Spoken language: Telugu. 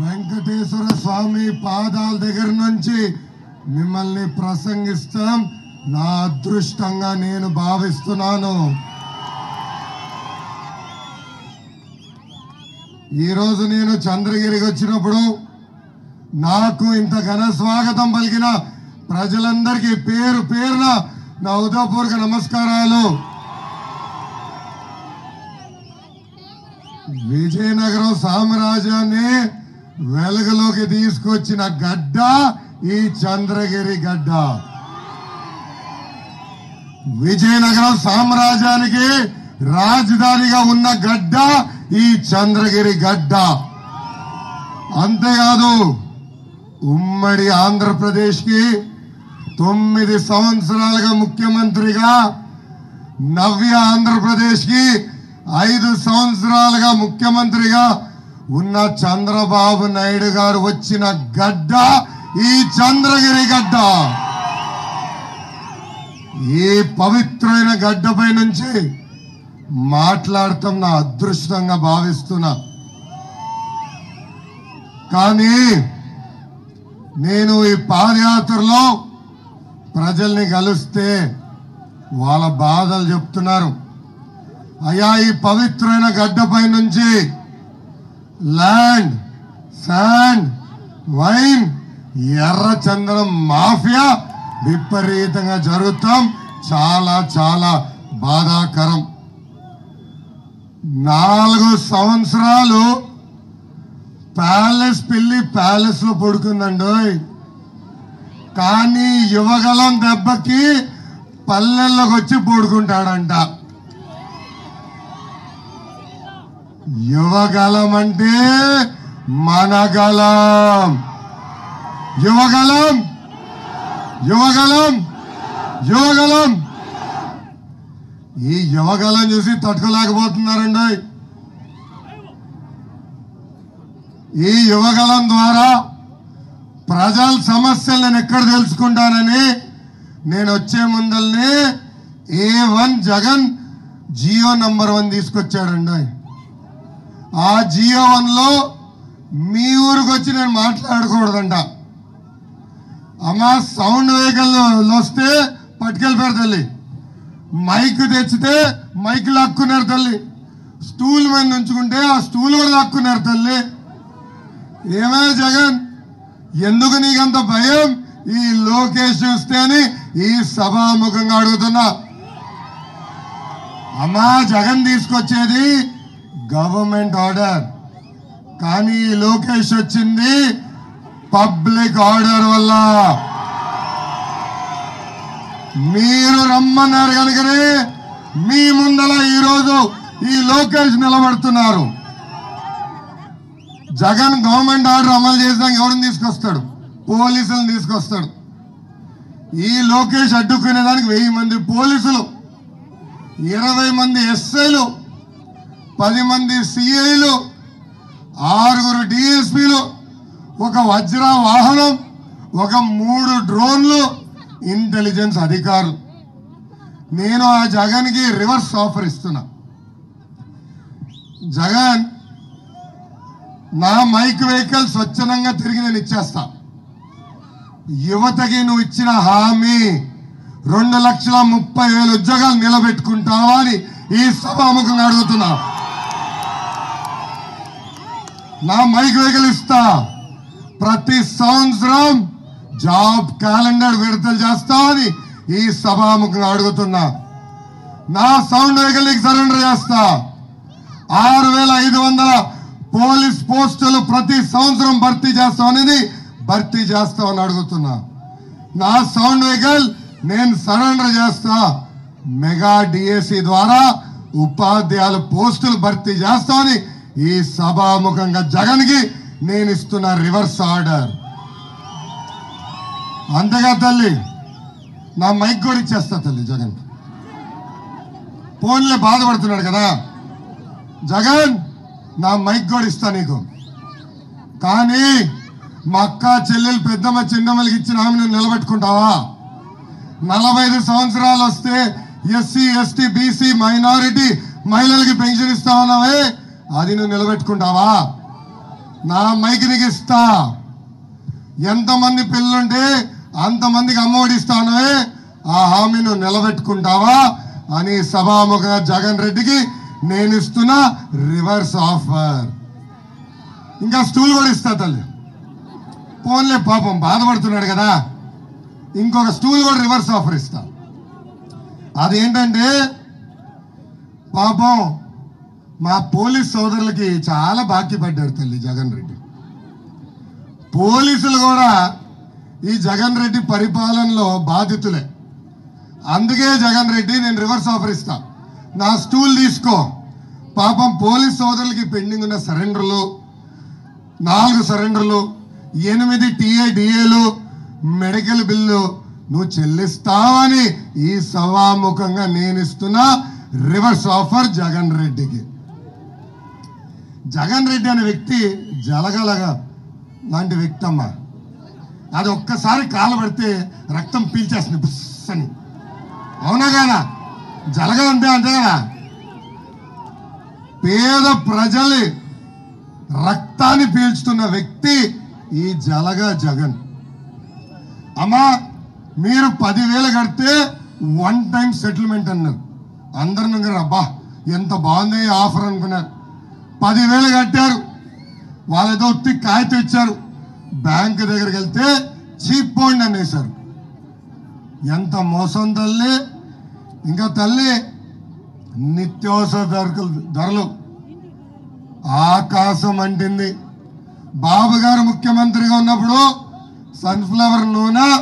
వెంకటేశ్వర స్వామి పాదాల దగ్గర నుంచి మిమ్మల్ని ప్రసంగిస్తాం నా అదృష్టంగా నేను భావిస్తున్నాను। ఈ రోజు నేను చంద్రగిరికి వచ్చినప్పుడు నాకు ఇంత ఘన స్వాగతం పలికిన ప్రజలందరికీ పేరు పేరున నా ఉదయపూర్వక నమస్కారాలు। విజయనగరం సామ్రాజ్యాన్ని వెలుగులోకి తీసుకొచ్చిన గడ్డ ఈ చంద్రగిరి గడ్డ। విజయనగరం సామ్రాజ్యానికి రాజధానిగా ఉన్న గడ్డ ఈ చంద్రగిరి గడ్డ। అంతేకాదు ఉమ్మడి ఆంధ్రప్రదేశ్ కి 9 సంవత్సరాలుగా ముఖ్యమంత్రిగా, నవ్య ఆంధ్రప్రదేశ్ కి 5 సంవత్సరాలుగా ముఖ్యమంత్రిగా ఉన్న చంద్రబాబు నాయుడు గారు వచ్చిన గడ్డ ఈ చంద్రగిరి గడ్డ। ఈ పవిత్రమైన గడ్డపై నుంచి మాట్లాడటం నా అదృష్టంగా భావిస్తున్నా। కానీ నేను ఈ పాదయాత్రలో ప్రజల్ని కలిస్తే వాళ్ళ బాధలు చెప్తున్నారు। అయ్యా ఈ పవిత్రమైన గడ్డపై నుంచి ల్యాండ్ శాండ్ వైన్ ఎర్ర చందనం మాఫియా విపరీతంగా జరుగుతాం, చాలా చాలా బాధాకరం। 4 సంవత్సరాలు ప్యాలెస్ పిల్లి ప్యాలెస్లో పడుకుందండి, కానీ యువగలం దెబ్బకి పల్లెల్లోకి వచ్చి పడుకుంటాడంట। యువగలం అంటే మనగలం, యువగలం యువగలం యువగలం। ఈ యువగలం చూసి తట్టుకోలేకపోతున్నారండి। ఈ యువగలం ద్వారా ప్రజల సమస్యలు నేను ఎక్కడ తెలుసుకుంటానని నేను వచ్చే ముందల్ని A1 జగన్ జియో #1 తీసుకొచ్చాడండి। ఆ జియో 1లో మీ ఊరికి వచ్చి నేను మాట్లాడకూడదంట, అమ్మా సౌండ్ వెహికల్ వస్తే పట్టుకెళ్ళిపోయారు తల్లి, మైక్ తెచ్చితే మైక్ లాక్కున్నారు తల్లి, స్టూల్ మీద నుంచుకుంటే ఆ స్టూల్ కూడా లాక్కున్నారు తల్లి। ఏమయ్య జగన్ ఎందుకు నీకంత భయం ఈ లోకేష్ చూస్తే అని ఈ సభాముఖంగా అడుగుతున్నా। అమ్మా జగన్ తీసుకొచ్చేది గవర్నమెంట్ ఆర్డర్, కానీ ఈ లోకేష్ వచ్చింది పబ్లిక్ ఆర్డర్ వల్ల। మీరు రమ్మన్నారు కనుకనే మీ ముందల ఈరోజు ఈ లోకేష్ నిలబడుతున్నారు। జగన్ గవర్నమెంట్ ఆర్డర్ అమలు చేసినాక ఎవరిని తీసుకొస్తాడు? పోలీసులను తీసుకొస్తాడు। ఈ లోకేష్ అడ్డుకునేదానికి 1000 మంది పోలీసులు, 20 మంది ఎస్ఐలు, 10 మంది సిఐలు, 6 డిఎస్పీలు, ఒక వజ్ర వాహనం, ఒక 3 డ్రోన్లు, ఇంటెలిజెన్స్ అధికారులు। నేను ఆ జగన్కి రివర్స్ ఆఫర్ ఇస్తున్నా। జగన్ నా మైక్ వెహికల్ స్వచ్ఛందంగా తిరిగి నేను ఇచ్చేస్తా। యువతకి నువ్వు ఇచ్చిన హామీ 2,30,000 ఉద్యోగాలు నిలబెట్టుకుంటావా అని ఈ సభాముఖంగా అడుగుతున్నా। నా మైక్ వెహికల్ ఇస్తా, ప్రతి సంవత్సరం జాబ్ క్యాలెండర్ విడుదల చేస్తా అని ఈ సభాముఖంగా అడుగుతున్నా। నా సౌండ్ వెహికల్ నీకు సరెండర్ చేస్తా। 6,500 పోలీస్ పోస్టులు ప్రతి సంవత్సరం భర్తీ చేస్తామనేది భర్తీ చేస్తామని అడుగుతున్నా। నా సౌండ్ వెహికల్ నేను సరెండర్ చేస్తా, మెగా డిఎస్సి ద్వారా ఉపాధ్యాయుల పోస్టులు భర్తీ చేస్తామని ఈ సభాముఖంగా జగన్కి నేను ఇస్తున్న రివర్స్ ఆర్డర్। అంతేగా తల్లి, నా మైక్ కూడా ఇచ్చేస్తా తల్లి జగన్। ఫోన్లే బాధపడుతున్నాడు కదా జగన్, నా మైక్ కూడా ఇస్తా నీకు, కానీ మా అక్క చెల్లెలు పెద్దమ్మ చిన్నమ్మలకి ఇచ్చిన ఆమె నువ్వు నిలబెట్టుకుంటావా? 45 సంవత్సరాలు వస్తే ఎస్సీ ఎస్టీ బీసీ మైనారిటీ మహిళలకి పెన్షన్ ఇస్తా ఉన్నావే, అది నువ్వు నిలబెట్టుకుంటావా? నా మైకినికి ఇస్తా ఎంతమంది పిల్లలుంటే అంతమందికి అమ్మఒడి ఇస్తానే ఆ హామీను నిలబెట్టుకుంటావా అని సభాముఖంగా జగన్ రెడ్డికి నేను ఇస్తున్న రివర్స్ ఆఫర్. ఇంకా స్టూల్ కూడా ఇస్తా తల్లి, పోన్లే పాపం బాధపడుతున్నాడు కదా, ఇంకొక స్టూల్ కూడా రివర్స్ ఆఫర్ ఇస్తా. అదేంటంటే పాపం మా పోలీస్ సోదరులకి చాలా బాకీ పడ్డారు తల్లి జగన్ రెడ్డి. పోలీసులు కూడా ఈ జగన్ రెడ్డి పరిపాలనలో బాధితులే. అందుకే జగన్ రెడ్డి నేను రివర్స్ ఆఫర్ ఇస్తా, నా స్టూల్ తీసుకో. పాపం పోలీస్ సోదరులకి పెండింగ్ ఉన్న సరెండర్లు, 4 సరెండర్లు, 8 TADAలు, మెడికల్ బిల్లు నువ్వు చెల్లిస్తావని ఈ సభాముఖంగా నేను ఇస్తున్న రివర్స్ ఆఫర్ జగన్ రెడ్డికి. జగన్ రెడ్డి అనే వ్యక్తి జలగలగా లాంటి వ్యక్తి అమ్మ, అది ఒక్కసారి కాలు పడితే రక్తం పీల్చేస్తుంది బుస్ అని, అవునా కదా? జలగ ఉంటే అంతే కదా, పేద ప్రజలు రక్తాన్ని పీల్చుతున్న వ్యక్తి ఈ జలగ జగన్ అమ్మ. మీరు 10,000 కడితే 1 టైం సెటిల్మెంట్ అన్నారు, అందరు అబ్బా ఎంత బాగుంది ఆఫర్ అనుకున్నారు. 10,000 కట్టారు, వాళ్ళతో ఉత్తి కాగితం ఇచ్చారు, బ్యాంక్ దగ్గరికి వెళ్తే చీప్ బోండ్ అనేసారు. ఎంత మోసం తల్లి! ఇంకా తల్లి నిత్యావసర ధరలు ఆకాశం అంటింది. బాబు గారు ముఖ్యమంత్రిగా ఉన్నప్పుడు సన్ఫ్లవర్ నూనె